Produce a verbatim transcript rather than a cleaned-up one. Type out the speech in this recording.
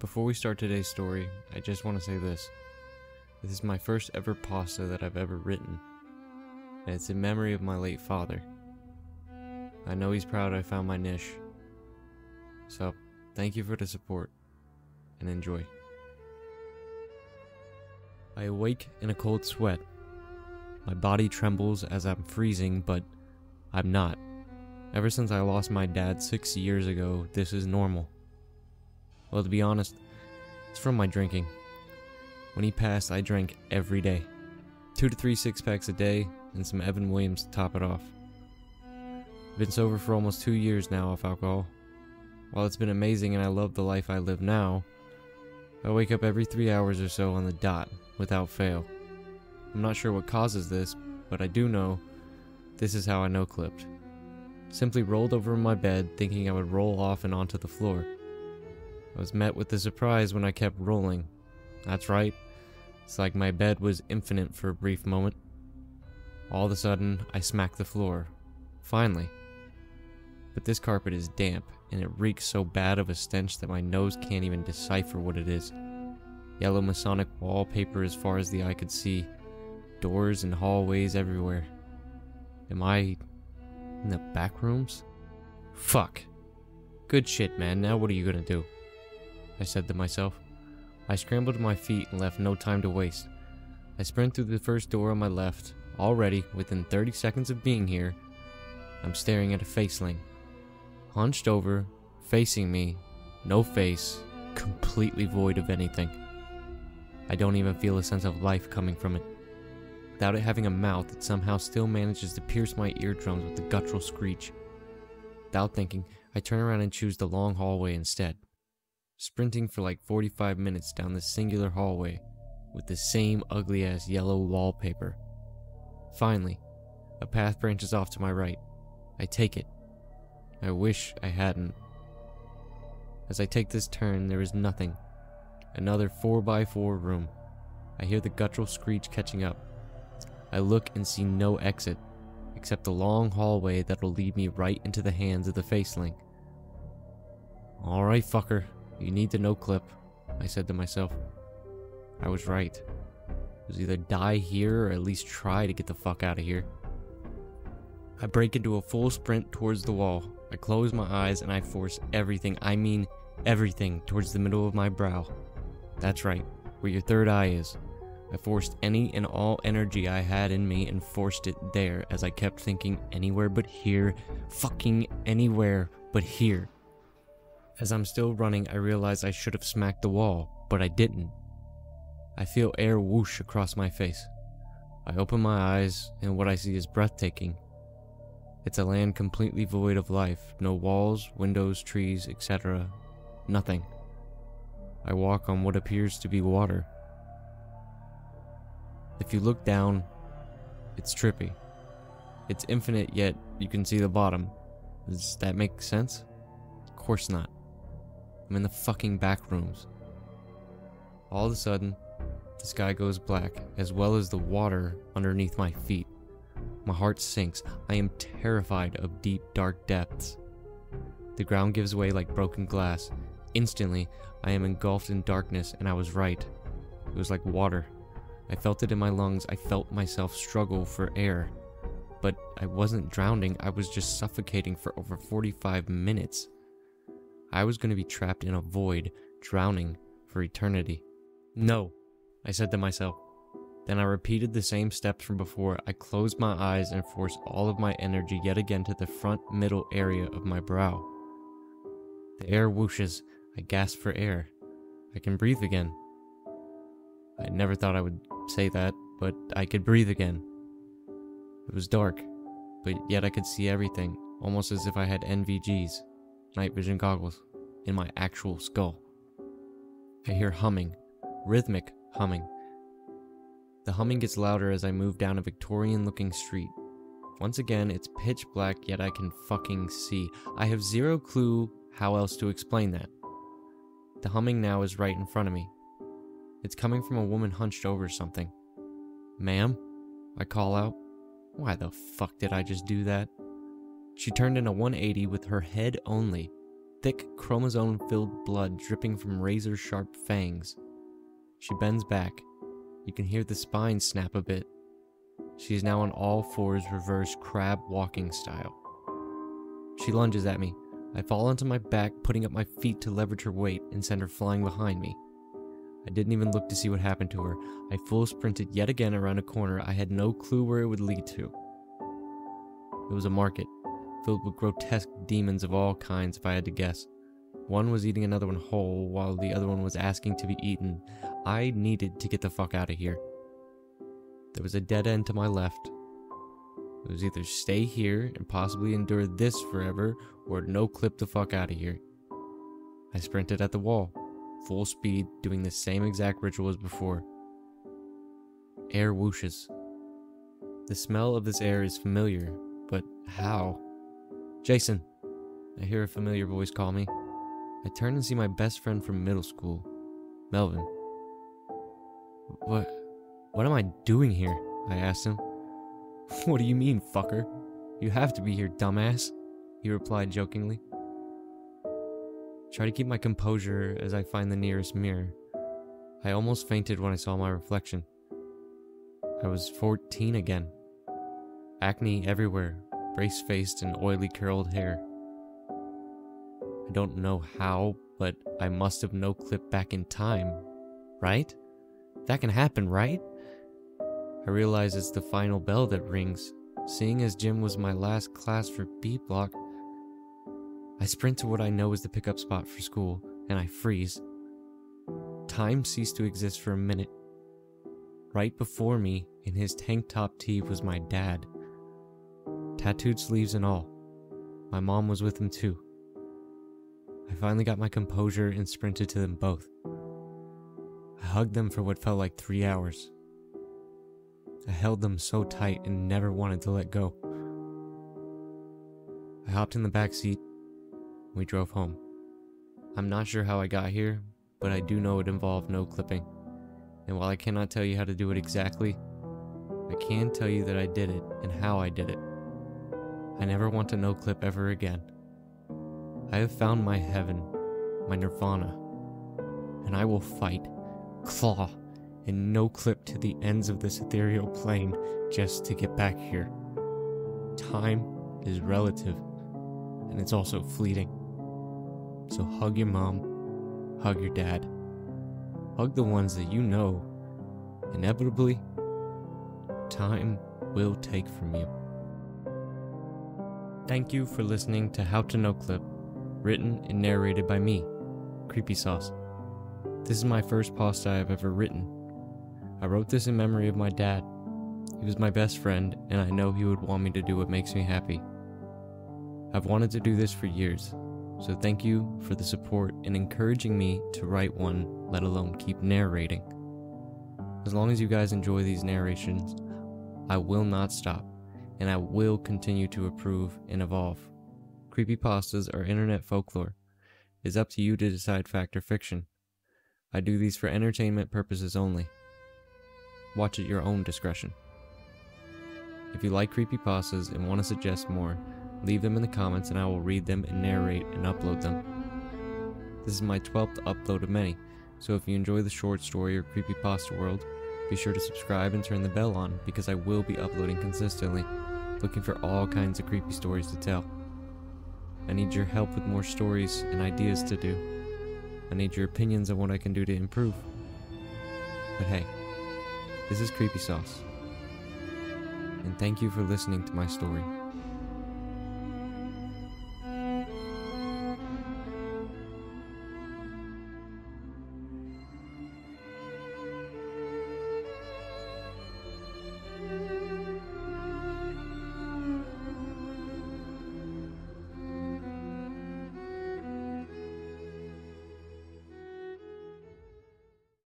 Before we start today's story, I just want to say this. This is my first ever pasta that I've ever written, and it's in memory of my late father. I know he's proud I found my niche. So, thank you for the support, and enjoy. I awake in a cold sweat. My body trembles as I'm freezing, but I'm not. Ever since I lost my dad six years ago, this is normal. Well, to be honest, it's from my drinking. When he passed, I drank every day. Two to three six packs a day, and some Evan Williams to top it off. I've been sober for almost two years now off alcohol. While it's been amazing and I love the life I live now, I wake up every three hours or so on the dot, without fail. I'm not sure what causes this, but I do know this is how I no clipped. Simply rolled over in my bed, thinking I would roll off and onto the floor. I was met with the surprise when I kept rolling. That's right, it's like my bed was infinite for a brief moment. All of a sudden, I smacked the floor. Finally. But this carpet is damp, and it reeks so bad of a stench that my nose can't even decipher what it is. Yellow Masonic wallpaper as far as the eye could see. Doors and hallways everywhere. Am I in the back rooms? Fuck. Good shit, man. Now what are you gonna do? I said to myself. I scrambled to my feet and left no time to waste. I sprint through the first door on my left. Already, within thirty seconds of being here, I'm staring at a faceling. Hunched over, facing me, no face, completely void of anything. I don't even feel a sense of life coming from it. Without it having a mouth, it somehow still manages to pierce my eardrums with a guttural screech. Without thinking, I turn around and choose the long hallway instead. Sprinting for like forty-five minutes down this singular hallway with the same ugly-ass yellow wallpaper. Finally, a path branches off to my right. I take it. I wish I hadn't. As I take this turn, there is nothing. Another four by four room. I hear the guttural screech catching up. I look and see no exit, except the long hallway that will lead me right into the hands of the faceling. Alright, fucker, you need to no-clip, I said to myself. I was right. It was either die here or at least try to get the fuck out of here. I break into a full sprint towards the wall. I close my eyes and I force everything, I mean everything, towards the middle of my brow. That's right, where your third eye is. I forced any and all energy I had in me and forced it there as I kept thinking anywhere but here, fucking anywhere but here. As I'm still running, I realize I should have smacked the wall, but I didn't. I feel air whoosh across my face. I open my eyes and what I see is breathtaking. It's a land completely void of life, no walls, windows, trees, et cetera. Nothing. I walk on what appears to be water. If you look down, it's trippy. It's infinite, yet you can see the bottom. Does that make sense? Of course not. I'm in the fucking back rooms. All of a sudden, the sky goes black, as well as the water underneath my feet. My heart sinks. I am terrified of deep, dark depths. The ground gives way like broken glass. Instantly, I am engulfed in darkness, and I was right. It was like water. I felt it in my lungs. I felt myself struggle for air. But I wasn't drowning. I was just suffocating for over forty-five minutes. I was going to be trapped in a void, drowning for eternity. No, I said to myself. Then I repeated the same steps from before. I closed my eyes and forced all of my energy yet again to the front middle area of my brow. The air whooshes. I gasp for air. I can breathe again. I never thought I would say that, but I could breathe again. It was dark, but yet I could see everything, almost as if I had N V Gs, night vision goggles, in my actual skull. I hear humming, rhythmic humming. The humming gets louder as I move down a Victorian-looking street. Once again, it's pitch black, yet I can fucking see. I have zero clue how else to explain that. The humming now is right in front of me. It's coming from a woman hunched over something. Ma'am? I call out. Why the fuck did I just do that? She turned in a one eighty with her head only, thick, chromosome-filled blood dripping from razor-sharp fangs. She bends back. You can hear the spine snap a bit. She is now on all fours, reverse crab walking style. She lunges at me. I fall onto my back, putting up my feet to leverage her weight and send her flying behind me. I didn't even look to see what happened to her. I full sprinted yet again around a corner. I had no clue where it would lead to. It was a market, filled with grotesque demons of all kinds if I had to guess. One was eating another one whole, while the other one was asking to be eaten. I needed to get the fuck out of here. There was a dead end to my left. It was either stay here and possibly endure this forever, or no clip the fuck out of here. I sprinted at the wall, full speed, doing the same exact ritual as before. Air whooshes. The smell of this air is familiar, but how? Jason! I hear a familiar voice call me. I turn and see my best friend from middle school, Melvin. What? What am I doing here? I asked him. What do you mean, fucker? You have to be here, dumbass, he replied jokingly. I try to keep my composure as I find the nearest mirror. I almost fainted when I saw my reflection. I was fourteen again. Acne everywhere, brace-faced and oily curled hair. I don't know how, but I must have no-clipped back in time, right? That can happen, right? I realize it's the final bell that rings. Seeing as Jim was my last class for B block, I sprint to what I know is the pickup spot for school, and I freeze. Time ceased to exist for a minute. Right before me, in his tank top tee, was my dad. Tattooed sleeves and all. My mom was with him too. I finally got my composure and sprinted to them both. I hugged them for what felt like three hours. I held them so tight and never wanted to let go. I hopped in the back seat. We drove home. I'm not sure how I got here, but I do know it involved no clipping. And while I cannot tell you how to do it exactly, I can tell you that I did it and how I did it. I never want to no clip ever again. I have found my heaven, my nirvana, and I will fight, claw, and no clip to the ends of this ethereal plane just to get back here. Time is relative, and it's also fleeting. So hug your mom, hug your dad, hug the ones that you know. Inevitably, time will take from you. Thank you for listening to How to No Clip, written and narrated by me, Creepy Sauce. This is my first pasta I've ever written. I wrote this in memory of my dad. He was my best friend, and I know he would want me to do what makes me happy. I've wanted to do this for years, so thank you for the support and encouraging me to write one, let alone keep narrating. As long as you guys enjoy these narrations, I will not stop, and I will continue to improve and evolve. Creepypastas are internet folklore. It's up to you to decide fact or fiction. I do these for entertainment purposes only. Watch at your own discretion. If you like creepypastas and want to suggest more, leave them in the comments and I will read them and narrate and upload them. This is my twelfth upload of many, so if you enjoy the short story or creepypasta world, be sure to subscribe and turn the bell on because I will be uploading consistently, looking for all kinds of creepy stories to tell. I need your help with more stories and ideas to do. I need your opinions on what I can do to improve. But hey, this is Creepy Sauce, and thank you for listening to my story.